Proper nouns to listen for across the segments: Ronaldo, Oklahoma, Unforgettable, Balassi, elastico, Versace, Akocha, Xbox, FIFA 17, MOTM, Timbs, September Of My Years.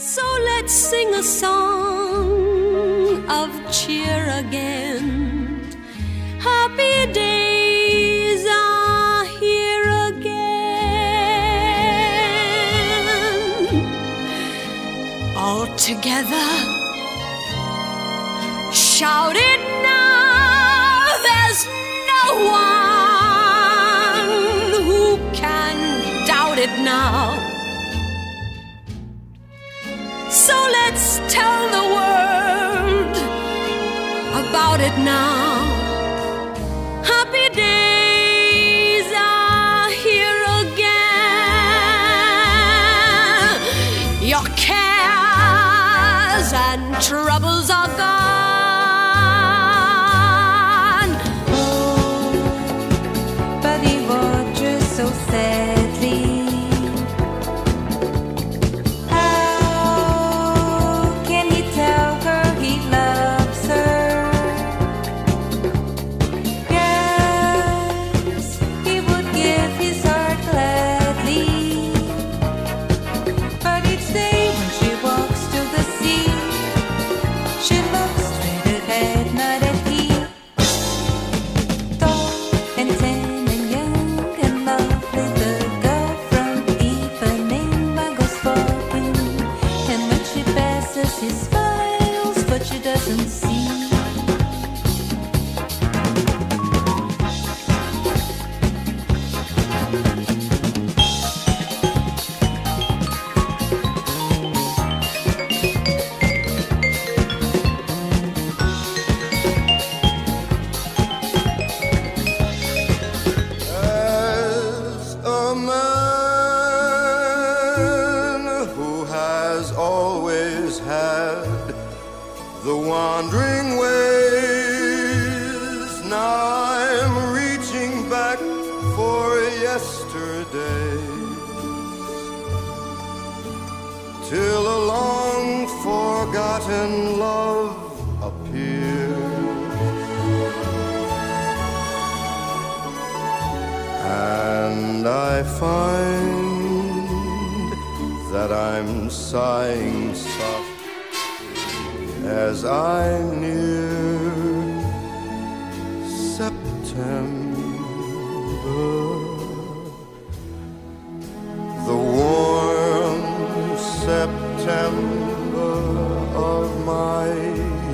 So let's sing a song of cheer again. Happy days are here again. All together, shout it now. There's no one who can doubt it now. So let's tell the world about it now. Happy days are here again. Your cares and troubles are gone. Oh, but the water's so sadly. She smiles, but she doesn't see. As a man who has always had the wandering ways, now I'm reaching back for yesterdays, till a long forgotten love appears, and I find that I'm sighing soft as I near September. The warm September of my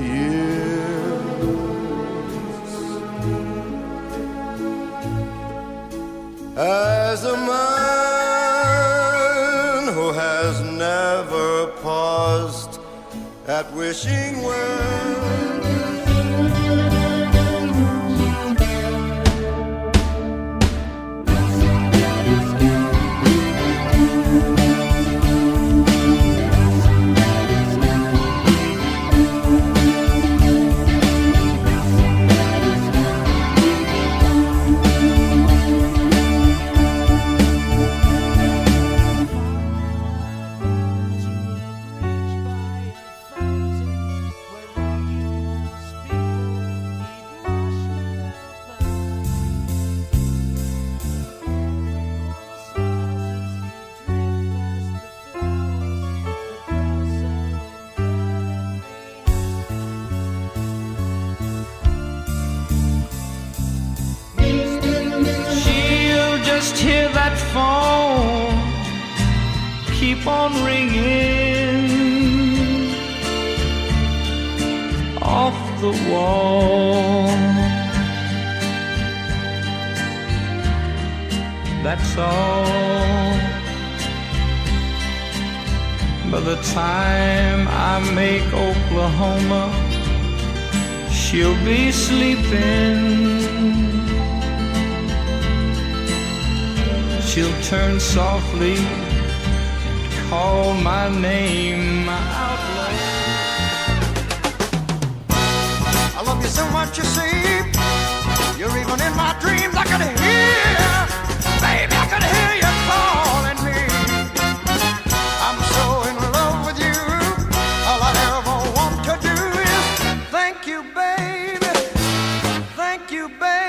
years. As a man has never paused at wishing well, hear that phone keep on ringing off the wall. That's all. By the time I make Oklahoma, she'll be sleeping. She'll turn softly, call my name out loud. I love you so much, you see. You're even in my dreams. I can hear, baby, I can hear you calling me. I'm so in love with you. All I ever want to do is thank you, baby. Thank you, baby.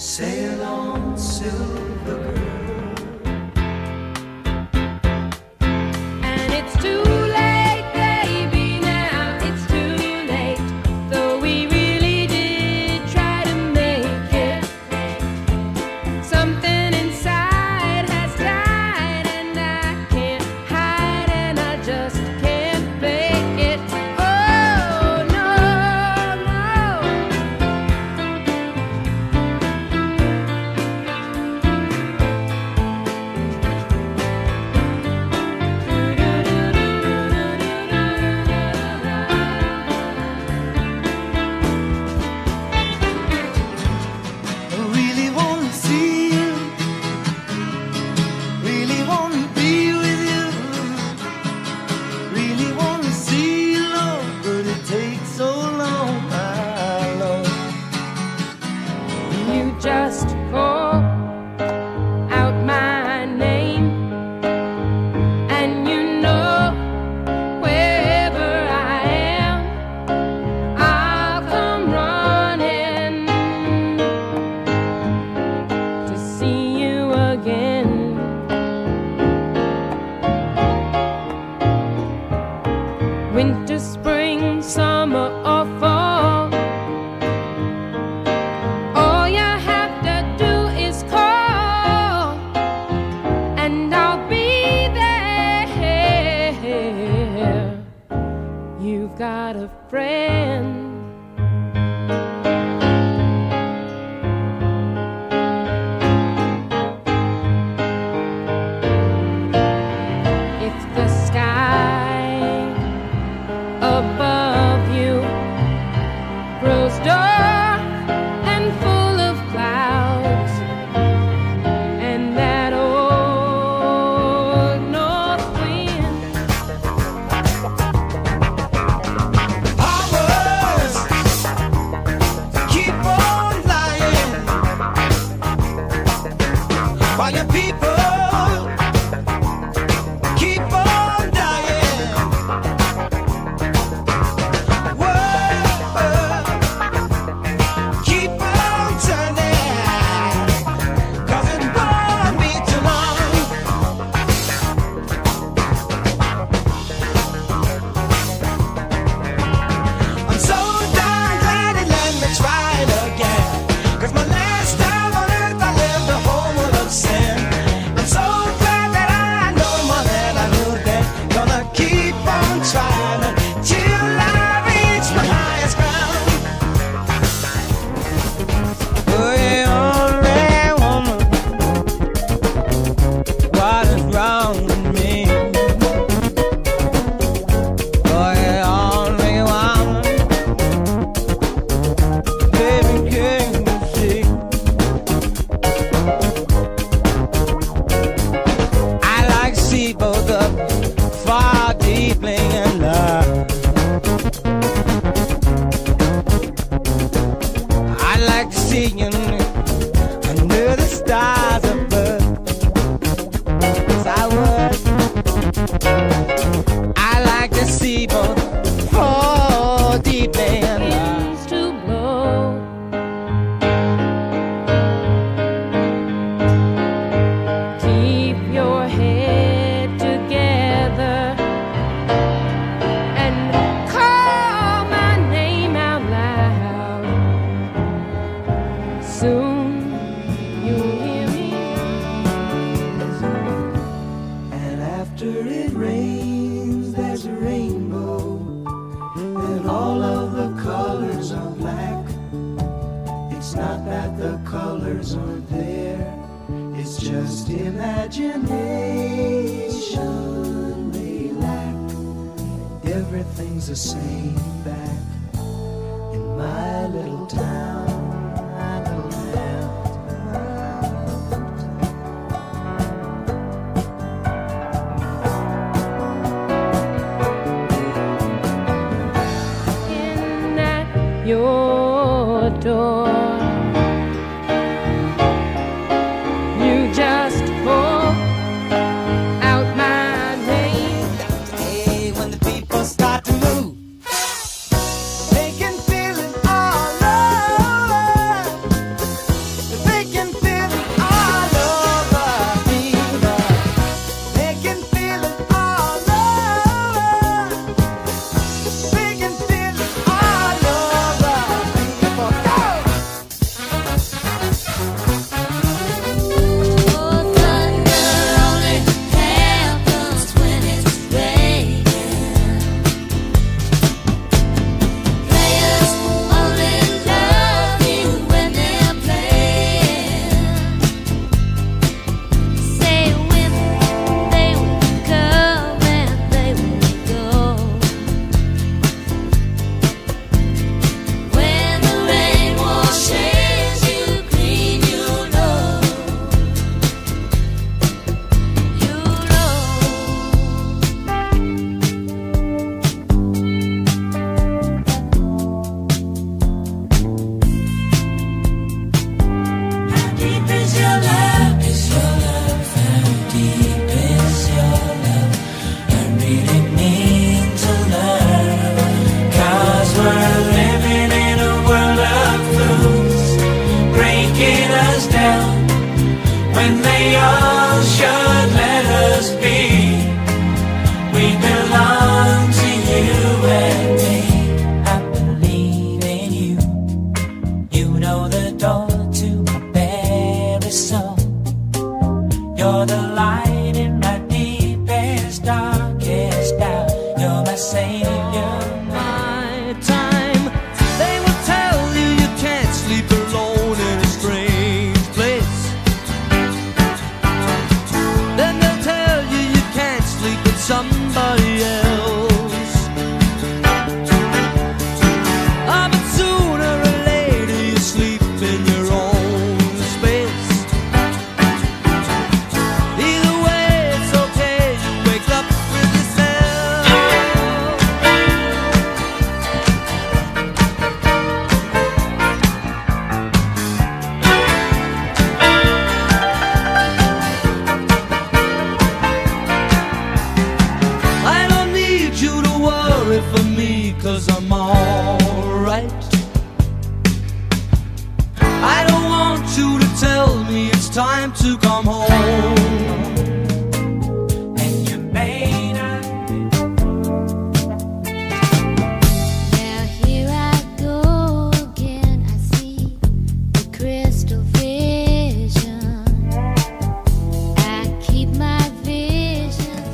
Sail on, silver girl. And it's too late, baby, now it's too late. Though we really did try to make it, something inside has died, and I can't hide, and I just can't fake it. Oh, no. You just call out my name, and you know wherever I am, I'll come running to see you again. Winter, spring, summer, or fall, you've got a friend. If the sky above you grows dark and full of clouds, and that old north wind under the stars above. Yes, I would. I like to see both fall deep in winds to blow. Keep your head together and call my name out loud. Soon you'll hear me, and after it rains, there's a rainbow, and all of the colors are black. It's not that the colors aren't there, it's just imagination they lack. If everything's the same back in my little town. I know that. In at your door, you just pull out my name. Hey, when the people start to move, they can feel it all over. They can feel it all over me. They can feel it all over. They can feel it all over me. Come on, go! Oh, thunder only happens when it's raining. Players only love you when they're playing. Say when they will come and they will go. When the rain washes you clean, you know. You know. How deep is your love? Is your love? How deep is your love? I really need to learn. 'Cause we're living in a world of fools, breaking us down when they all should let us be. We belong to you and me. I believe in you. You know the door to my very soul. You're the light in my deepest, darkest doubt. You're my savior. my time. They will tell you you can't sleep alone in a strange place. Then they'll tell you you can't sleep with somebody else. But sooner or later you sleep in your own space. Either way, it's okay. You wake up with yourself. I don't need you to worry for me, 'cause I'm alright. I don't want you to tell me it's time to come home. And you may not be Now here I go again. I see the crystal vision. I keep my visions.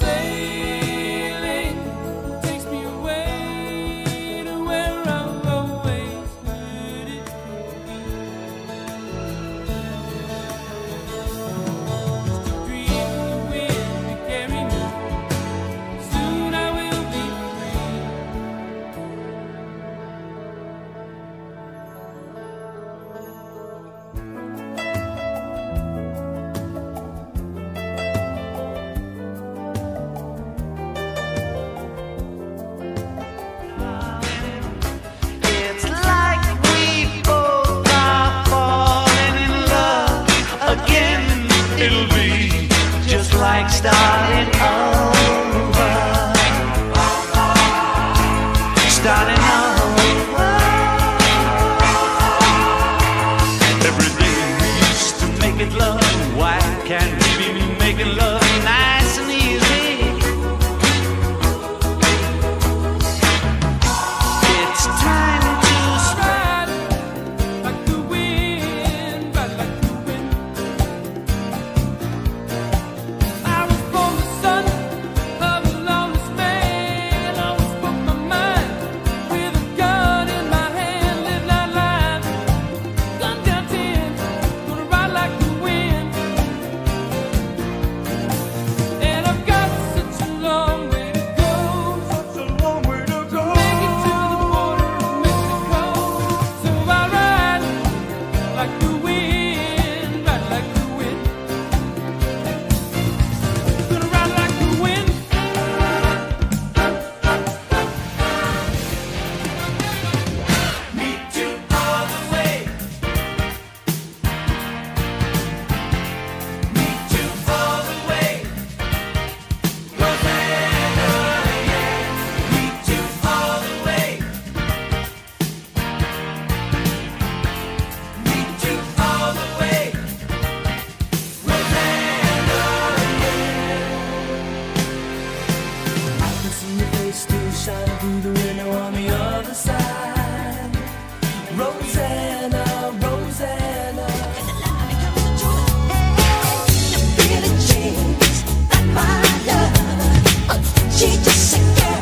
sailing. Takes me away to where I've always heard it. Breathe the wind to carry me. Soon I will be free. It's like we both are falling in love again. It'll be just like starting over. Starting over. Every day we used to make it love. Why can't we be making love nice and easy? It's time to start like the wind, right like the wind. I was born the sun. shine through the window on the other side. Rosanna, Rosanna, cause the love becomes the truth. Hey, the bigger the chains that my love, oh, she just a girl.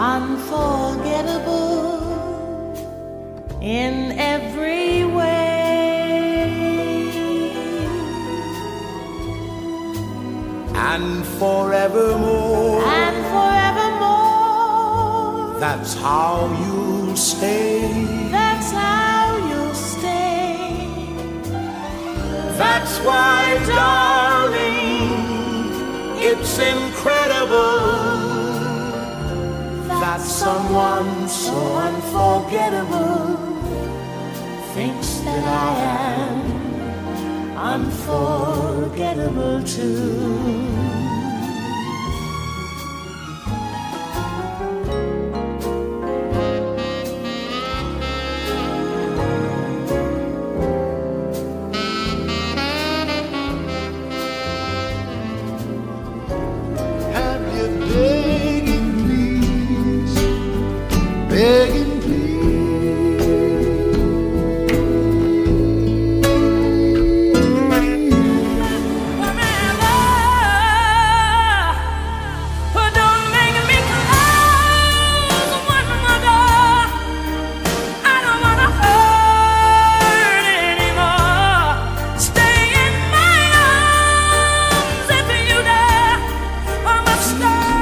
unforgettable in every way, and forevermore, and forevermore. That's how you'll stay. That's how you'll stay. That's why, darling, it's incredible that someone so unforgettable thinks that I am unforgettable too. Begging, please. Forever, but don't make me close one more. I don't wanna hurt anymore. Stay in my arms if you dare. I'm upstairs.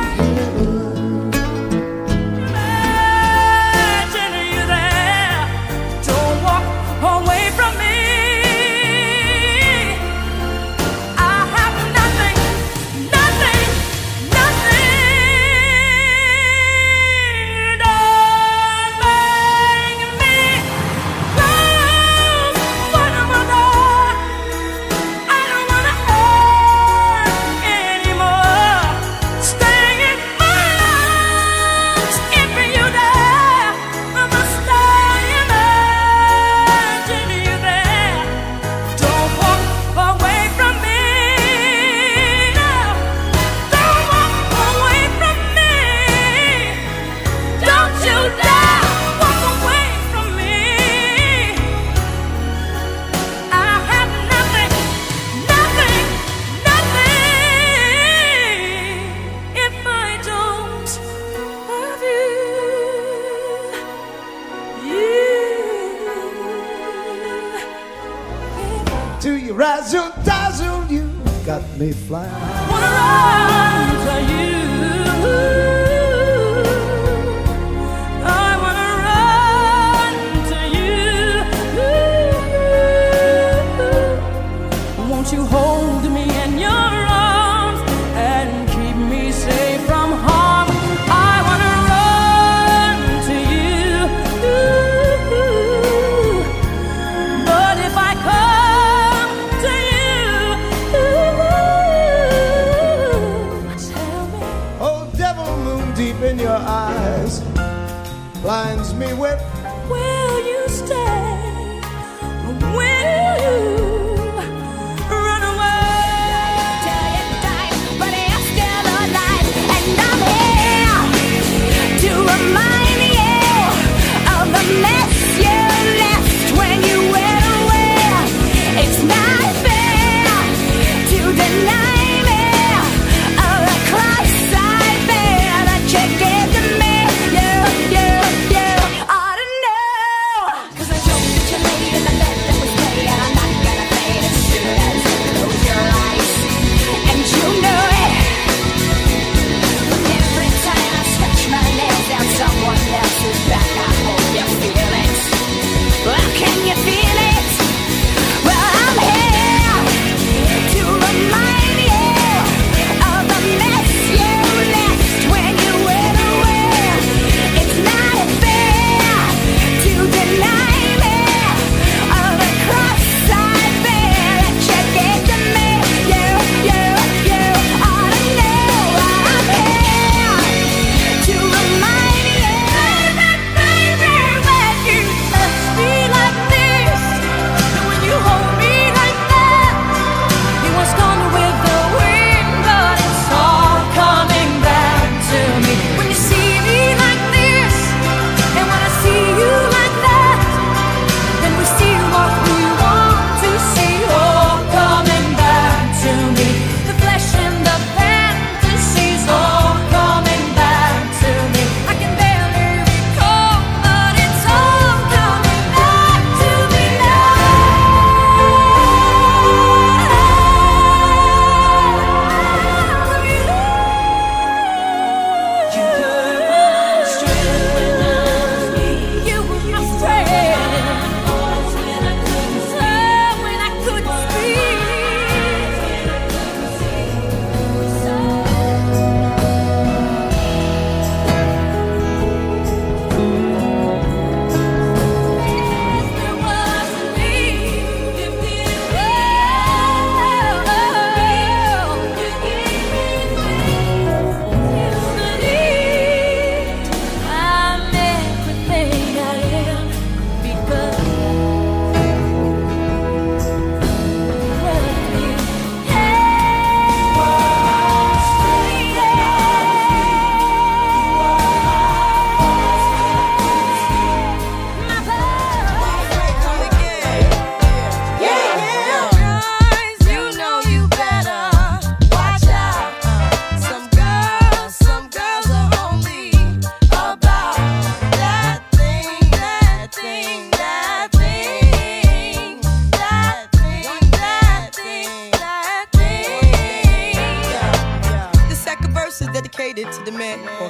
To you, razzle dazzle, you got me flying. Wanna rise to you. I wanna run to you. Won't you hold me in your arms and keep me safe from harm? I wanna run to you, but if I come deep in your eyes blinds me with, will you stay? Will you? Cause I don't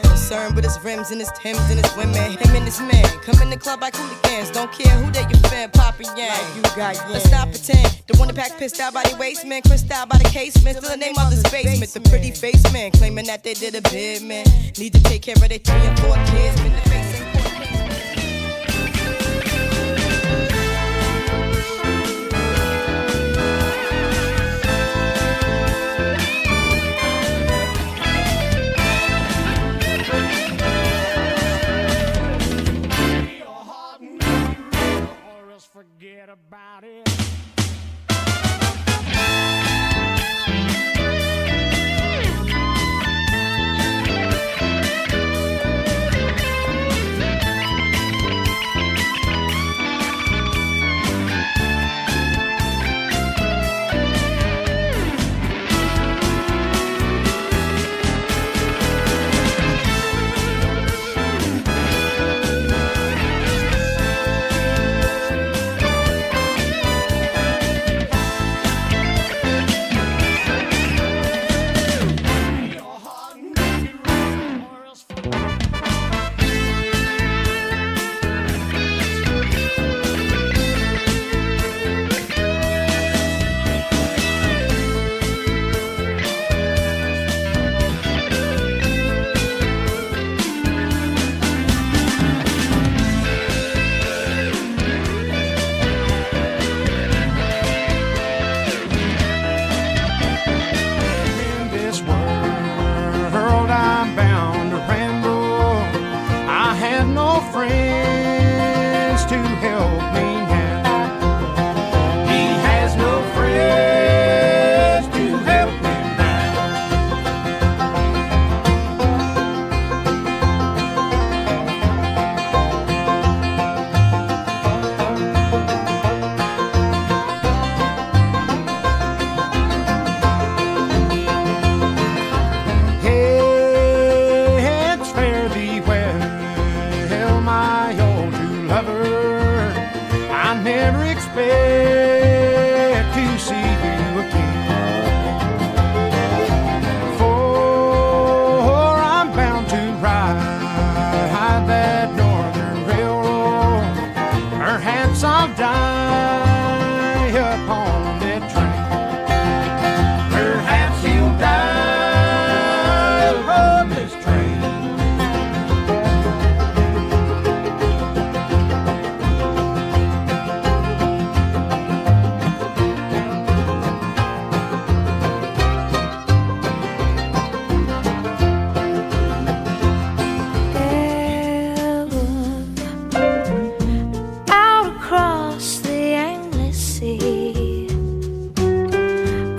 concerned with his rims and his Timbs and his women, him and his man. Come in the club like hooligans, don't care who they you fan, Papa Yang. Like you got Yang. Let's stop pretend. The one that pack pissed out by the waist, man. Crissed out by the casement, still in their mother's basement. The pretty face man, claiming that they did a bid, man. Need to take care of their 3 and 4 kids. In the face and forget about it.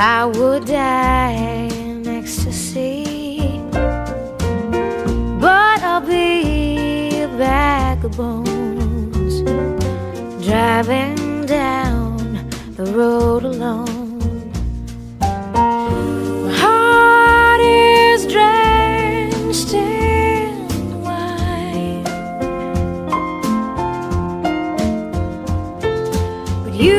I would die in ecstasy, but I'll be a bag of bones, driving down the road alone. My heart is drenched in wine, but you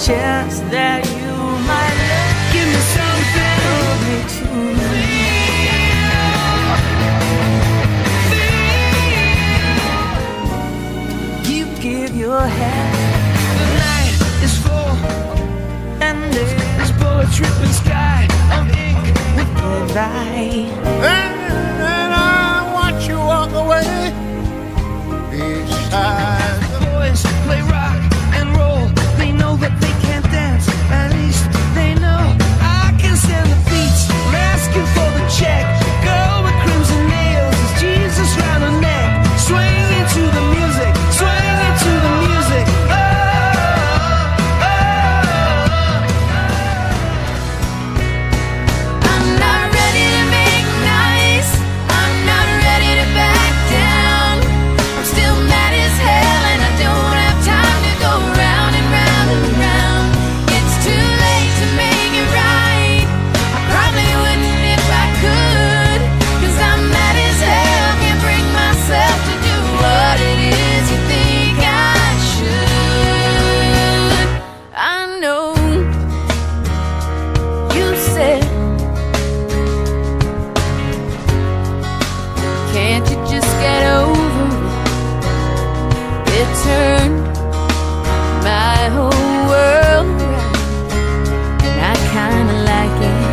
Chance that you might love. Give me something that makes you feel. You give your hand. The night is full and there's bullet-tripping sky of ink with goodbye. And I watch you walk away each time. The boys play rock and roll. They know that they can't dance, at least they know I can send the beats, I'm asking for the check. Girl with crimson nails is Jesus round her neck. Swing into the music, swing into the music. Oh, oh, oh. I'm not ready to make nice, I'm not ready to back down. I'm still mad as hell and I don't have time to go around and round. It's too late to make it right. I probably wouldn't if I could, 'cause I'm mad as hell, can't bring myself to do what it is you think I should. I know you said, can't you just get over it? It turned my whole world around, and I kinda like it.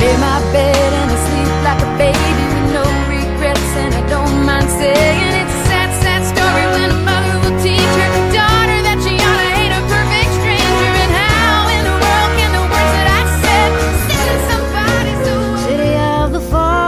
Made my bed and I sleep like a baby with no regrets, and I don't mind saying it's a sad, sad story when a mother will teach her daughter that she ought to hate a perfect stranger. And how in the world can the words that I said stay in somebody's soul? City of the fallen.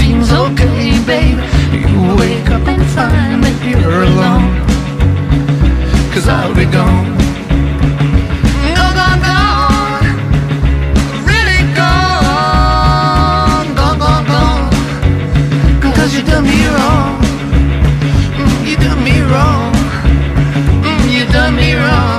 Seems okay, babe. You wake up and find that you're alone, 'cause I'll be gone. Gone, gone, gone. Really gone. Gone, gone, gone. 'Cause you done me wrong. You done me wrong. You done me wrong.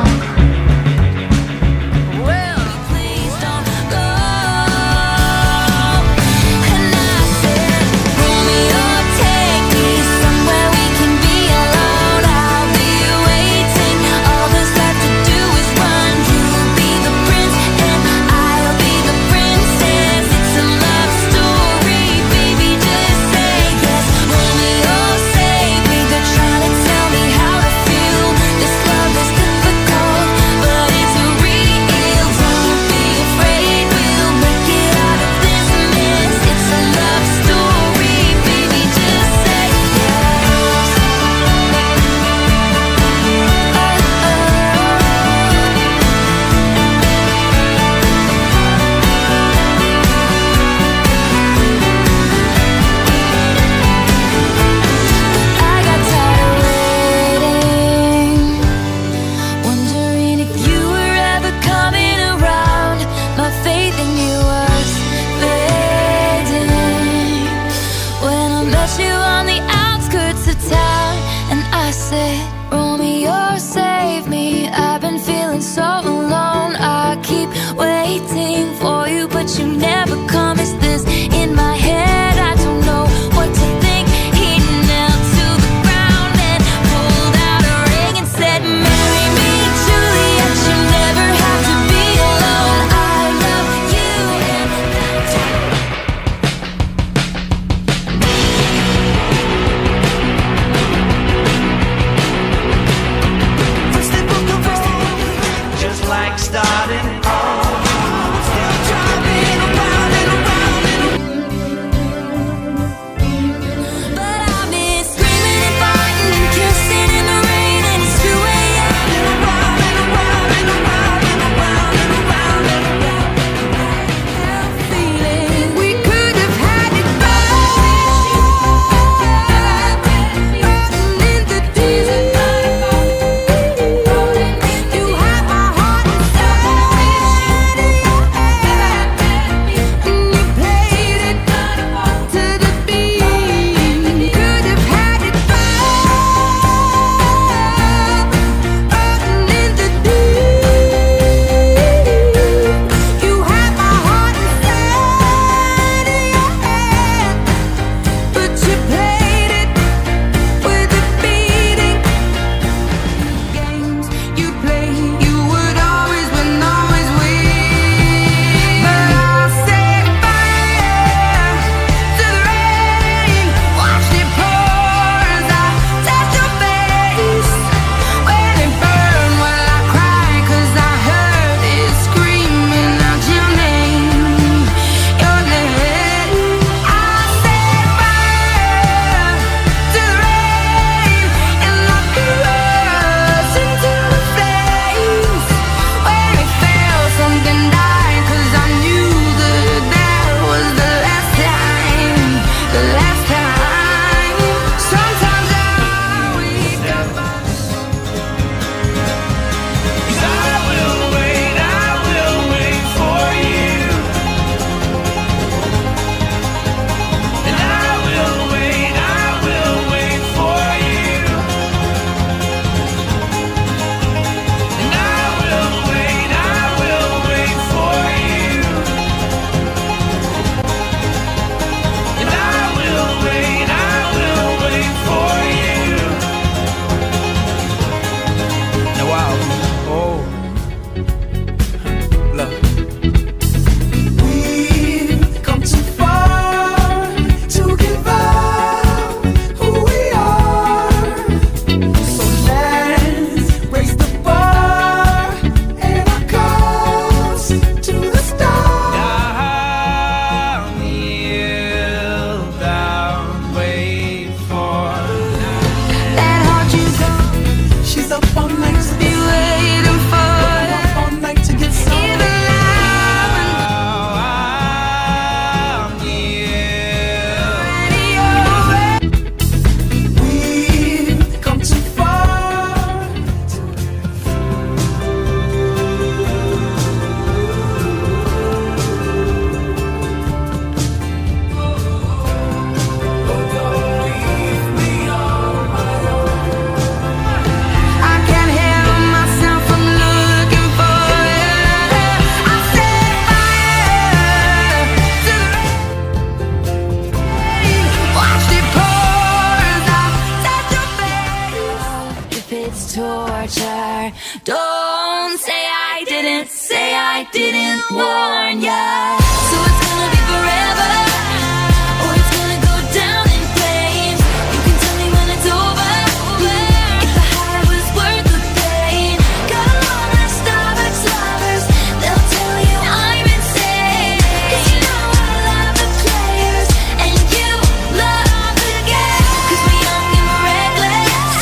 Starting, oh, still driving around and around. warn ya. So it's gonna be forever, or it's gonna go down in flames. You can tell me when it's over, if the high was worth the pain. Got a long list Starbucks lovers, they'll tell you I'm insane. Cause you know I love the players, and you love the game. Cause we're young and we're reckless,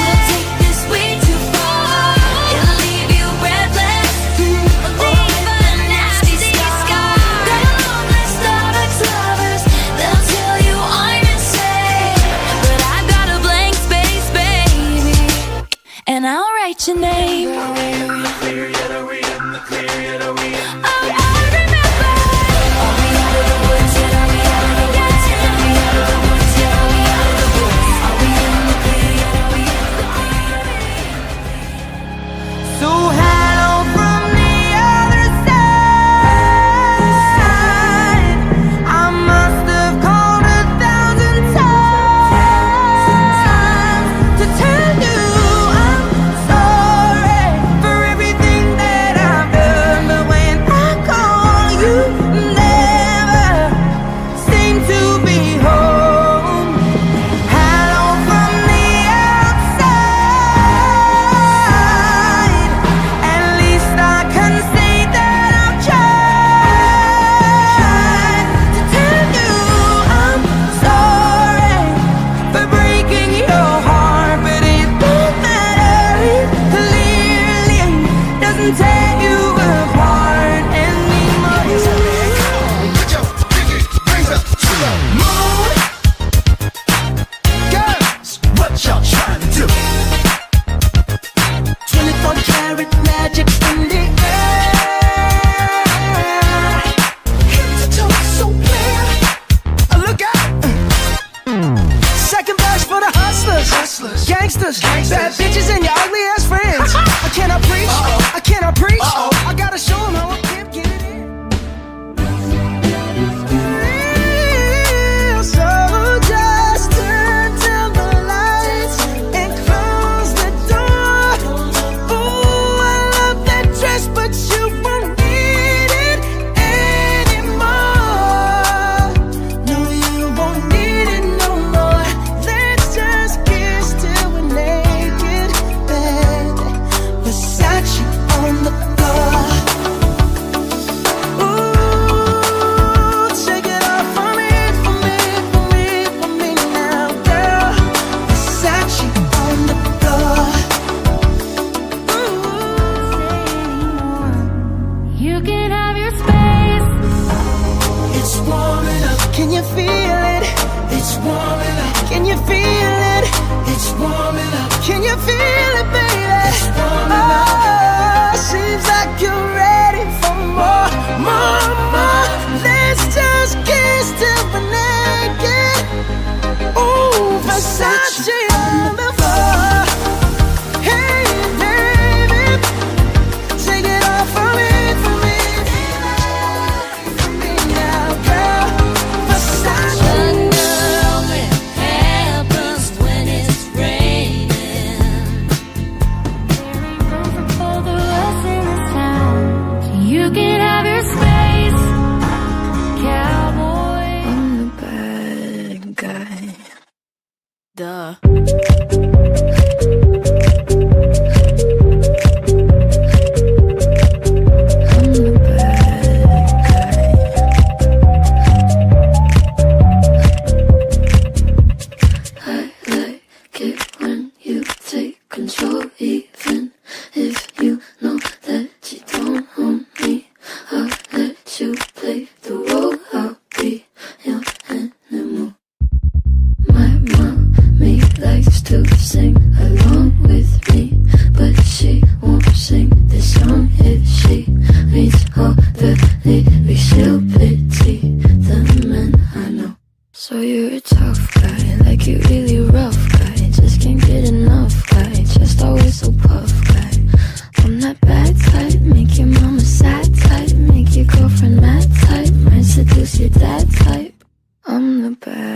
we'll take this way too far. It'll leave you breathless, or with a nasty scar. Got a long list Starbucks lovers, they'll tell you I'm insane. But I've got a blank space, baby, and I'll write your name. So hello from the other side. I must have called 1,000 times to tell you I'm sorry for everything that I've done. But when I call, you never seem to be home. Hello from the outside. At least I can say that I've tried to tell you I'm sorry for breaking your heart. But it don't matter, it clearly doesn't tear you apart anymore. Put your pinky rings up to the moon. Girls, what y'all trying to do? 24 karat magic in the air. Head to toe, so clear. Look out! Second best for the hustlers, gangsters, bad bitches, and your ugly ass friends. I cannot preach, I cannot preach. I gotta show 'em how I can't get it in. So just turn down the lights and close the door. Fool, I love that dress, but you won't need it anymore. No, you won't need it no more. Let's just kiss till we're naked, baby. Versace on the floor. Ooh, shake it off for me, now, girl. Versace on the floor. Ooh, you can have your space. It's warming up, can you feel it? It's warming up, can you feel it? It's warming up, can you feel it, baby? It's warming up. Seems like you're ready for more, more. Let's just kiss till we're naked. Ooh, Versace on the floor. Hey, baby, take it off for me, now, girl. Versace. Girl, it happens when it's raining. For the rest in this town, you can have your space, cowboy. I'm the bad guy. Duh. I'm the bad guy. I like it when you take control, even if you know that you don't own me. I'll let you play the role, I'll be your animal. My mommy likes to sing along with me, but she won't sing this song if she reads all the lyrics. She'll pity the men I know. So you're a tough guy, like you really rough guy. Just can't get enough guy, just always so puff guy. I'm that bad type, make your mama sad type, make your girlfriend mad type, might seduce your dad type. I'm the bad